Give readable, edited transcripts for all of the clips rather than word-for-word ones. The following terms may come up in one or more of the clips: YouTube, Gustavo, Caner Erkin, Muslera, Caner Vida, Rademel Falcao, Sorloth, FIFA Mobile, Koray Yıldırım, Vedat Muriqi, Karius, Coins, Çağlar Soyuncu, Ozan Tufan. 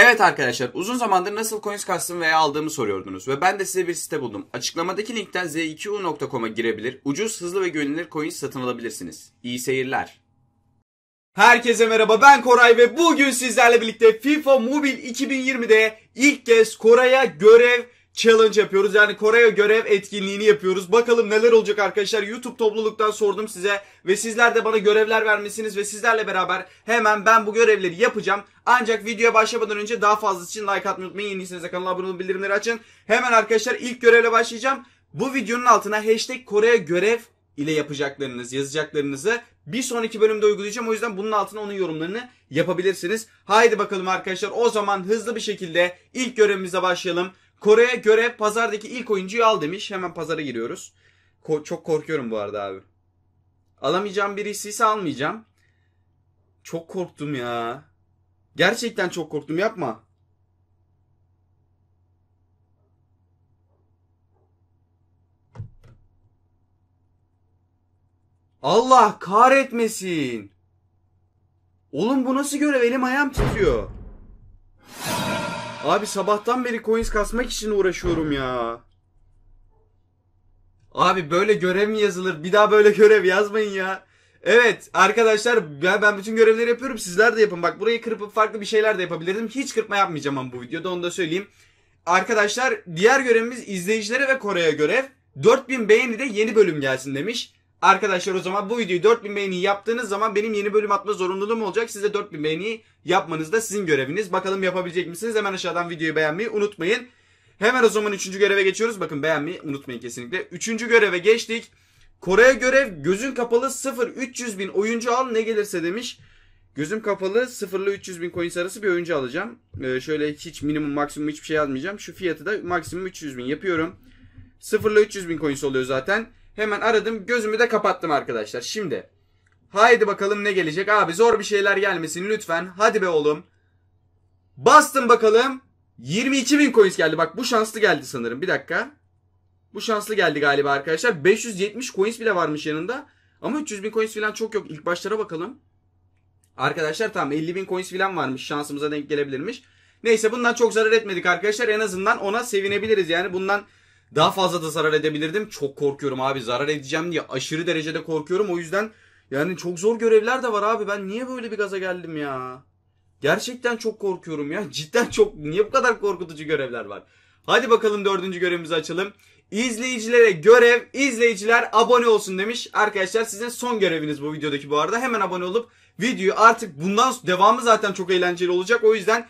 Evet arkadaşlar, uzun zamandır nasıl coins kastım veya aldığımı soruyordunuz ve ben de size bir site buldum. Açıklamadaki linkten z2u.com'a girebilir, ucuz, hızlı ve güvenilir coins satın alabilirsiniz. İyi seyirler. Herkese merhaba, ben Koray ve bugün sizlerle birlikte FIFA Mobile 2020'de ilk kez Koray'a görev challenge yapıyoruz. Yani Koray'a görev etkinliğini yapıyoruz. Bakalım neler olacak arkadaşlar. YouTube topluluktan sordum size ve sizler de bana görevler vermişsiniz ve sizlerle beraber hemen ben bu görevleri yapacağım. Ancak videoya başlamadan önce daha fazlası için like atmayı unutmayın. Yeniyseniz de kanala abone olun, bildirimleri açın. Hemen arkadaşlar ilk görevle başlayacağım. Bu videonun altına hashtag Koray'a görev ile yapacaklarınız, yazacaklarınızı bir sonraki bölümde uygulayacağım. O yüzden bunun altına onun yorumlarını yapabilirsiniz. Haydi bakalım arkadaşlar, o zaman hızlı bir şekilde ilk görevimize başlayalım. Koray'a göre pazardaki ilk oyuncuyu al demiş. Hemen pazara giriyoruz. Çok korkuyorum bu arada abi. Alamayacağım birisi ise almayacağım. Çok korktum ya. Gerçekten çok korktum, yapma. Allah kahretmesin. Oğlum bu nasıl görev? Elim ayağım titriyor. Abi sabahtan beri coins kasmak için uğraşıyorum ya. Abi böyle görev mi yazılır? Bir daha böyle görev yazmayın ya. Evet arkadaşlar, ben bütün görevleri yapıyorum. Sizler de yapın. Bak burayı kırıp farklı bir şeyler de yapabilirdim. Hiç kırpma yapmayacağım ama bu videoda, onu da söyleyeyim. Arkadaşlar diğer görevimiz izleyicilere ve Koray'a görev. 4000 beğeni de yeni bölüm gelsin demiş. Arkadaşlar o zaman bu videoyu 4000 beğeni yaptığınız zaman benim yeni bölüm atma zorunluluğum olacak. Size 4000 beğeni yapmanız da sizin göreviniz. Bakalım yapabilecek misiniz? Hemen aşağıdan videoyu beğenmeyi unutmayın. Hemen o zaman 3. göreve geçiyoruz. Bakın beğenmeyi unutmayın kesinlikle. 3. göreve geçtik. Koray'a görev gözün kapalı 0-300.000 oyuncu al ne gelirse demiş. Gözüm kapalı 0-300.000 coins arası bir oyuncu alacağım. Şöyle hiç minimum maksimum hiçbir şey yazmayacağım. Şu fiyatı da maksimum 300.000 yapıyorum. 0-300.000 coins oluyor zaten. Hemen aradım, gözümü de kapattım arkadaşlar. Şimdi haydi bakalım ne gelecek abi, zor bir şeyler gelmesin lütfen. Hadi be oğlum. Bastım bakalım. 22.000 coins geldi. Bak bu şanslı geldi sanırım. Bir dakika. Bu şanslı geldi galiba arkadaşlar. 570 coins bile varmış yanında. Ama 300.000 coins falan çok yok. İlk başlara bakalım. Arkadaşlar tamam, 50.000 coins falan varmış. Şansımıza denk gelebilirmiş. Neyse bundan çok zarar etmedik arkadaşlar. En azından ona sevinebiliriz yani. Bundan daha fazla da zarar edebilirdim. Çok korkuyorum abi, zarar edeceğim diye aşırı derecede korkuyorum. O yüzden yani çok zor görevler de var abi. Ben niye böyle bir gaza geldim ya? Gerçekten çok korkuyorum ya. Cidden çok, niye bu kadar korkutucu görevler var? Hadi bakalım 4. görevimizi açalım. İzleyicilere görev, izleyiciler abone olsun demiş. Arkadaşlar sizin son göreviniz bu videodaki bu arada. Hemen abone olup videoyu artık bundan devamı zaten çok eğlenceli olacak. O yüzden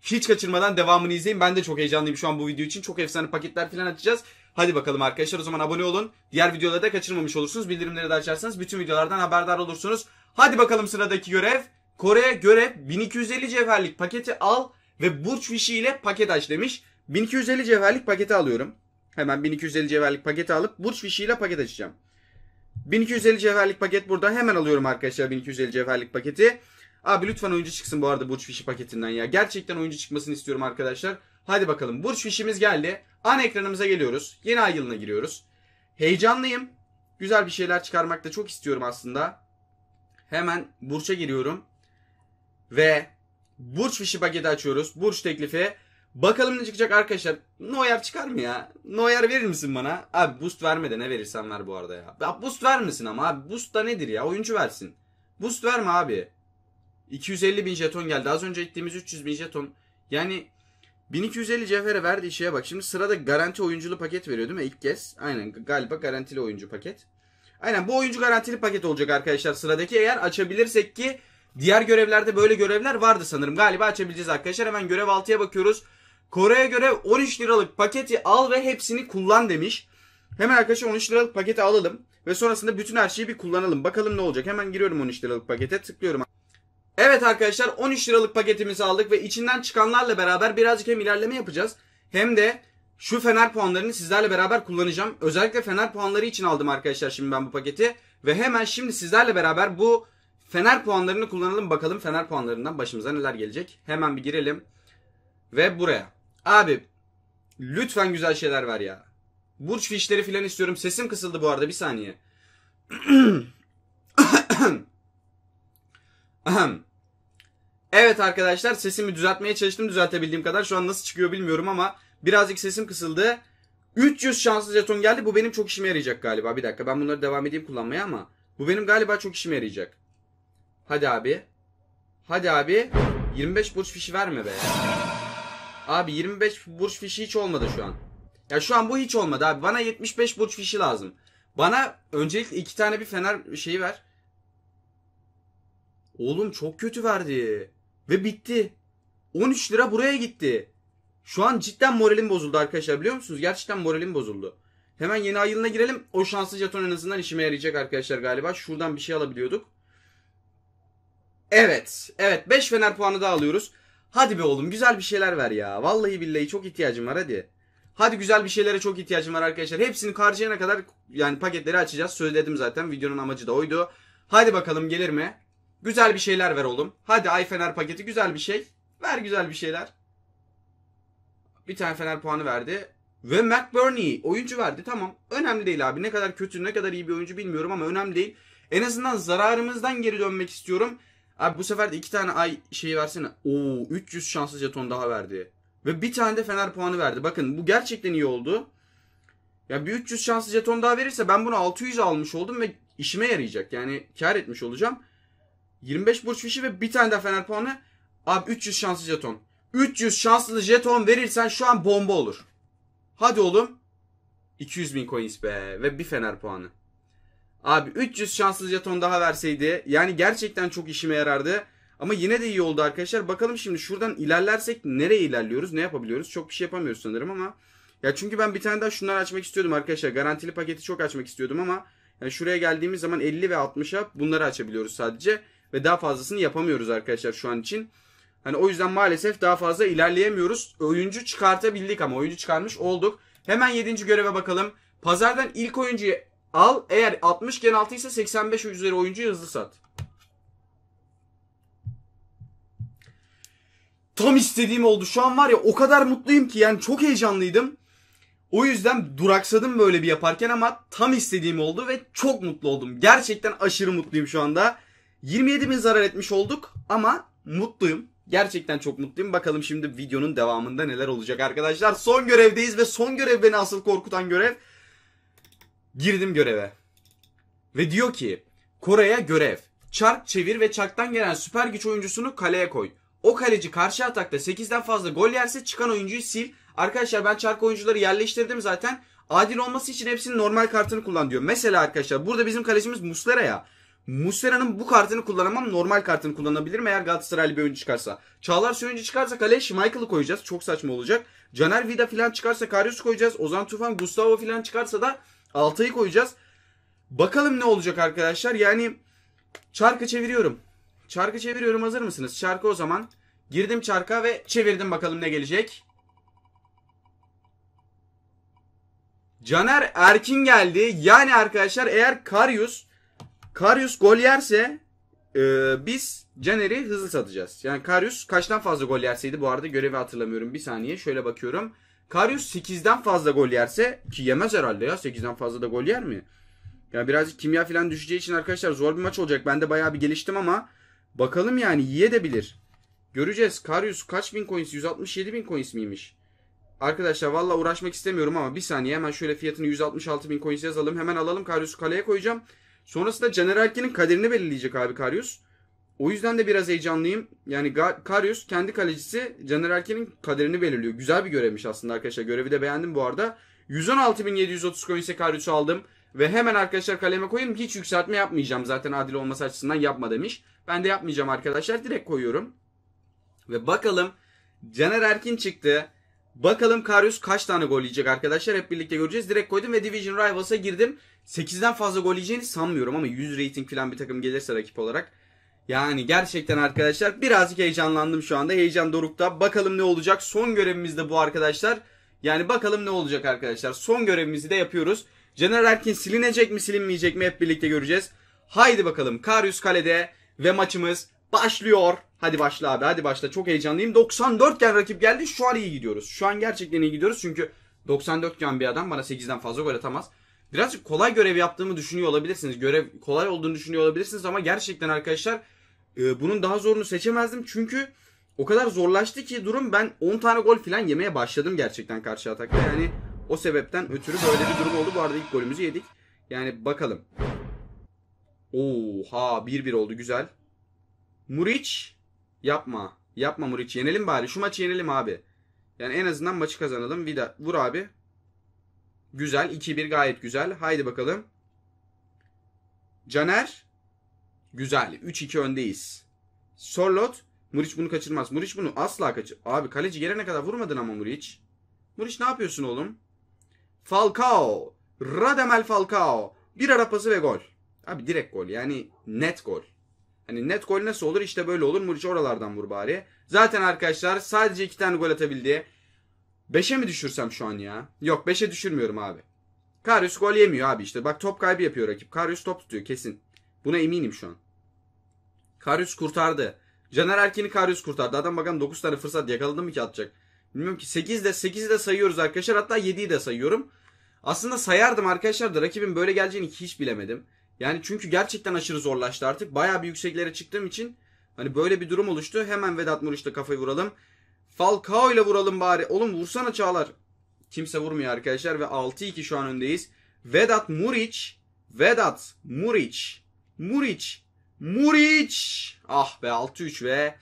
hiç kaçırmadan devamını izleyin. Ben de çok heyecanlıyım şu an bu video için. Çok efsane paketler falan açacağız. Hadi bakalım arkadaşlar o zaman abone olun. Diğer videoları da kaçırmamış olursunuz. Bildirimleri de açarsanız bütün videolardan haberdar olursunuz. Hadi bakalım sıradaki görev. Koray'a görev 1250 cevherlik paketi al ve burç fişiyle paket aç demiş. 1250 cevherlik paketi alıyorum. Hemen 1250 cevherlik paketi alıp burç fişiyle paket açacağım. 1250 cevherlik paket burada. Hemen alıyorum arkadaşlar 1250 cevherlik paketi. Abi lütfen oyuncu çıksın bu arada burç fişi paketinden ya. Gerçekten oyuncu çıkmasını istiyorum arkadaşlar. Hadi bakalım, burç fişimiz geldi. Ana ekranımıza geliyoruz. Yeni ay yılına giriyoruz. Heyecanlıyım. Güzel bir şeyler çıkarmak da çok istiyorum aslında. Hemen burça giriyorum. Ve burç fişi paketi açıyoruz. Burç teklifi. Bakalım ne çıkacak arkadaşlar. Noyer çıkar mı ya? Noyer verir misin bana? Abi boost verme de, ne verirsen ver bu arada ya. Ya boost vermesin ama abi. Boost da nedir ya? Oyuncu versin. Boost verme abi. 250.000 jeton geldi. Az önce ettiğimiz 300.000 jeton. Yani 1250 cevhere verdiği şeye bak. Şimdi sırada garanti oyunculu paket veriyor değil mi? İlk kez. Aynen galiba garantili oyuncu paket. Aynen bu oyuncu garantili paket olacak arkadaşlar sıradaki. Eğer açabilirsek, ki diğer görevlerde böyle görevler vardı sanırım. Galiba açabileceğiz arkadaşlar. Hemen görev 6'ya bakıyoruz. Koray'a göre 13 liralık paketi al ve hepsini kullan demiş. Hemen arkadaşlar 13 liralık paketi alalım. Ve sonrasında bütün her şeyi bir kullanalım. Bakalım ne olacak. Hemen giriyorum 13 liralık pakete. Tıklıyorum. Evet arkadaşlar 13 liralık paketimizi aldık ve içinden çıkanlarla beraber birazcık hem ilerleme yapacağız hem de şu fener puanlarını sizlerle beraber kullanacağım. Özellikle fener puanları için aldım arkadaşlar şimdi ben bu paketi ve hemen şimdi sizlerle beraber bu fener puanlarını kullanalım. Bakalım fener puanlarından başımıza neler gelecek. Hemen bir girelim ve buraya. Abi lütfen güzel şeyler ver ya. Burç fişleri falan istiyorum. Sesim kısıldı bu arada, bir saniye. Evet arkadaşlar, sesimi düzeltmeye çalıştım düzeltebildiğim kadar. Şu an nasıl çıkıyor bilmiyorum ama birazcık sesim kısıldı. 300 şanslı jeton geldi. Bu benim çok işime yarayacak galiba. Bir dakika, ben bunları devam edeyim kullanmaya ama bu benim galiba çok işime yarayacak. Hadi abi. Hadi abi. 25 burç fişi verme be. Abi 25 burç fişi hiç olmadı şu an. Ya şu an bu hiç olmadı abi. Bana 75 burç fişi lazım. Bana öncelikle 2 tane bir fener şeyi ver. Oğlum çok kötü verdi. Ve bitti. 13 lira buraya gitti. Şu an cidden moralim bozuldu arkadaşlar, biliyor musunuz? Gerçekten moralim bozuldu. Hemen yeni ay yılına girelim. O şanslı jeton en azından işime yarayacak arkadaşlar galiba. Şuradan bir şey alabiliyorduk. Evet. Evet. 5 fener puanı daha alıyoruz. Hadi be oğlum, güzel bir şeyler ver ya. Vallahi billahi çok ihtiyacım var, hadi. Hadi güzel bir şeylere çok ihtiyacım var arkadaşlar. Hepsini harcayana kadar yani paketleri açacağız. Söyledim zaten. Videonun amacı da oydu. Hadi bakalım gelir mi? Güzel bir şeyler ver oğlum. Hadi ay fener paketi, güzel bir şey. Ver güzel bir şeyler. Bir tane fener puanı verdi. Ve McBurney oyuncu verdi. Tamam. Önemli değil abi. Ne kadar kötü, ne kadar iyi bir oyuncu bilmiyorum ama önemli değil. En azından zararımızdan geri dönmek istiyorum. Abi bu sefer de 2 tane ay şeyi versene. Oo, 300 şanslı jeton daha verdi. Ve bir tane de fener puanı verdi. Bakın bu gerçekten iyi oldu. Ya bir 300 şanslı jeton daha verirse ben bunu 600 almış oldum ve işime yarayacak. Yani kar etmiş olacağım. 25 burç fişi ve bir tane de fener puanı. Abi 300 şanslı jeton. 300 şanslı jeton verirsen şu an bomba olur. Hadi oğlum. 200.000 coins be. Ve bir fener puanı. Abi 300 şanslı jeton daha verseydi yani gerçekten çok işime yarardı. Ama yine de iyi oldu arkadaşlar. Bakalım şimdi şuradan ilerlersek nereye ilerliyoruz? Ne yapabiliyoruz? Çok bir şey yapamıyoruz sanırım ama. Ya çünkü ben bir tane daha şunları açmak istiyordum arkadaşlar. Garantili paketi çok açmak istiyordum ama. Yani şuraya geldiğimiz zaman 50 ve 60'a bunları açabiliyoruz sadece. Ve daha fazlasını yapamıyoruz arkadaşlar şu an için. Hani o yüzden maalesef daha fazla ilerleyemiyoruz. Oyuncu çıkartabildik ama oyuncu çıkarmış olduk. Hemen 7. göreve bakalım. Pazardan ilk oyuncuyu al. Eğer 60 gen altı ise 85 üzeri oyuncuyu hızlı sat. Tam istediğim oldu. Şu an var ya o kadar mutluyum ki yani çok heyecanlıydım. O yüzden duraksadım böyle bir yaparken ama tam istediğim oldu ve çok mutlu oldum. Gerçekten aşırı mutluyum şu anda. 27.000 zarar etmiş olduk ama mutluyum. Gerçekten çok mutluyum. Bakalım şimdi videonun devamında neler olacak arkadaşlar. Son görevdeyiz ve son görev beni asıl korkutan görev. Girdim göreve. Ve diyor ki Koray'a görev. Çark çevir ve çarktan gelen süper güç oyuncusunu kaleye koy. O kaleci karşı atakta 8'den fazla gol yerse çıkan oyuncuyu sil. Arkadaşlar ben çark oyuncuları yerleştirdim zaten. Adil olması için hepsinin normal kartını kullan diyor. Mesela arkadaşlar burada bizim kalecimiz Muslera ya. Muslera'nın bu kartını kullanamam. Normal kartını kullanabilirim eğer Galatasaraylı bir oyuncu çıkarsa. Çağlar Soyuncu çıkarsa kaleye Schmeichel'ı koyacağız. Çok saçma olacak. Caner Vida falan çıkarsa Karius koyacağız. Ozan Tufan, Gustavo falan çıkarsa da Altay'ı koyacağız. Bakalım ne olacak arkadaşlar. Yani çarkı çeviriyorum. Çarkı çeviriyorum, hazır mısınız? Çarkı o zaman. Girdim çarka ve çevirdim, bakalım ne gelecek. Caner Erkin geldi. Yani arkadaşlar eğer Karius gol yerse biz Caner'i hızlı satacağız. Yani Karius kaçtan fazla gol yerseydi bu arada görevi hatırlamıyorum. Bir saniye şöyle bakıyorum. Karius 8'den fazla gol yerse ki yemez herhalde ya, 8'den fazla da gol yer mi? Yani birazcık kimya falan düşeceği için arkadaşlar zor bir maç olacak. Ben de bayağı bir geliştim ama bakalım yani yiyebilir. Göreceğiz. Karius kaç bin coins? 167.000 coins miymiş? Arkadaşlar valla uğraşmak istemiyorum ama bir saniye hemen şöyle fiyatını 166.000 coins yazalım. Hemen alalım, Karius'u kaleye koyacağım. Sonrasında Caner Erkin'in kaderini belirleyecek abi Karius. O yüzden de biraz heyecanlıyım. Yani Karius kendi kalecisi Caner Erkin'in kaderini belirliyor. Güzel bir görevmiş aslında arkadaşlar. Görevi de beğendim bu arada. 116.730 coins'e Karius'u aldım. Ve hemen arkadaşlar kaleme koyayım. Hiç yükseltme yapmayacağım. Zaten adil olması açısından yapma demiş. Ben de yapmayacağım arkadaşlar. Direkt koyuyorum. Ve bakalım Caner Erkin çıktı. Bakalım Karius kaç tane gol yiyecek arkadaşlar. Hep birlikte göreceğiz. Direkt koydum ve Division Rivals'a girdim. 8'den fazla gol yiyeceğini sanmıyorum ama 100 rating falan bir takım gelirse rakip olarak. Yani gerçekten arkadaşlar birazcık heyecanlandım şu anda. Heyecan dorukta. Bakalım ne olacak. Son görevimiz de bu arkadaşlar. Yani bakalım ne olacak arkadaşlar. Son görevimizi de yapıyoruz. Caner Erkin silinecek mi silinmeyecek mi hep birlikte göreceğiz. Haydi bakalım, Karius kalede ve maçımız başlıyor. Hadi başla abi, hadi başla, çok heyecanlıyım. 94'ken rakip geldi, şu an iyi gidiyoruz. Şu an gerçekten iyi gidiyoruz çünkü 94'ken bir adam bana 8'den fazla gol atamaz. Birazcık kolay görev yaptığımı düşünüyor olabilirsiniz. Görev kolay olduğunu düşünüyor olabilirsiniz ama gerçekten arkadaşlar bunun daha zorunu seçemezdim. Çünkü o kadar zorlaştı ki durum, ben 10 tane gol falan yemeye başladım gerçekten karşı atakta. Yani o sebepten ötürü böyle bir durum oldu. Bu arada ilk golümüzü yedik. Yani bakalım. Oha, 1-1 oldu, güzel. Muriç yapma. Yapma Muriç, yenelim bari. Şu maçı yenelim abi. Yani en azından maçı kazanalım. Vida vur abi. Güzel, 2-1 gayet güzel. Haydi bakalım. Caner. Güzel, 3-2 öndeyiz. Sorloth. Muriç bunu kaçırmaz. Muriç bunu asla kaçır. Abi kaleci gelene kadar vurmadın ama Muriç. Muriç ne yapıyorsun oğlum? Falcao. Rademel Falcao. Bir ara pası ve gol. Abi direkt gol, yani net gol. Hani net gol nasıl olur? İşte böyle olur. Muriç oralardan vur bari. Zaten arkadaşlar sadece 2 tane gol atabildi. 5'e mi düşürsem şu an ya? Yok, 5'e düşürmüyorum abi. Karius gol yemiyor abi işte. Bak top kaybı yapıyor rakip. Karius top tutuyor kesin. Buna eminim şu an. Karius kurtardı. Caner Erkin'i Karius kurtardı. Adam bakalım 9 tane fırsat yakaladı mı ki atacak? Bilmiyorum ki. 8'i de sayıyoruz arkadaşlar. Hatta 7'yi de sayıyorum. Aslında sayardım arkadaşlar da rakibin böyle geleceğini hiç bilemedim. Yani çünkü gerçekten aşırı zorlaştı artık. Bayağı bir yükseklere çıktığım için hani böyle bir durum oluştu. Hemen Vedat Muriqi'yle kafayı vuralım. Falcao ile vuralım bari. Oğlum vursana Çağlar. Kimse vurmuyor arkadaşlar ve 6-2 şu an öndeyiz. Vedat Muriqi. Vedat Muriqi. Muriç. Muriç. Ah be, 6-3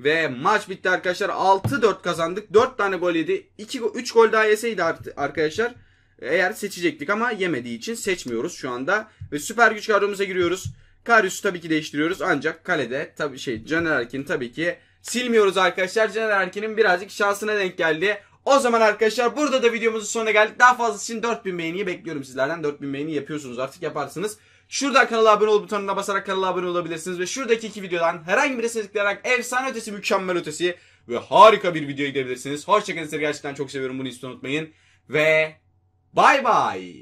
ve maç bitti arkadaşlar. 6-4 kazandık. 4 tane gol yedi. 3 gol daha yeseydi arkadaşlar eğer seçecektik ama yemediği için seçmiyoruz şu anda. Ve süper güç kadromuza giriyoruz. Karius'u tabii ki değiştiriyoruz. Ancak kalede tabii Caner Erkin tabii ki silmiyoruz arkadaşlar. Caner Erkin'in birazcık şansına denk geldi. O zaman arkadaşlar burada da videomuzun sonuna geldik. Daha fazlası için 4000 beğeniyi bekliyorum sizlerden. 4000 beğeni yapıyorsunuz artık, yaparsınız. Şurada kanala abone ol butonuna basarak kanala abone olabilirsiniz. Ve şuradaki 2 videodan herhangi birisine tıklayarak efsane ötesi, mükemmel ötesi ve harika bir videoya gidebilirsiniz. Hoşçakalın, sizi gerçekten çok seviyorum. Bunu hiç unutmayın. Ve bye bye.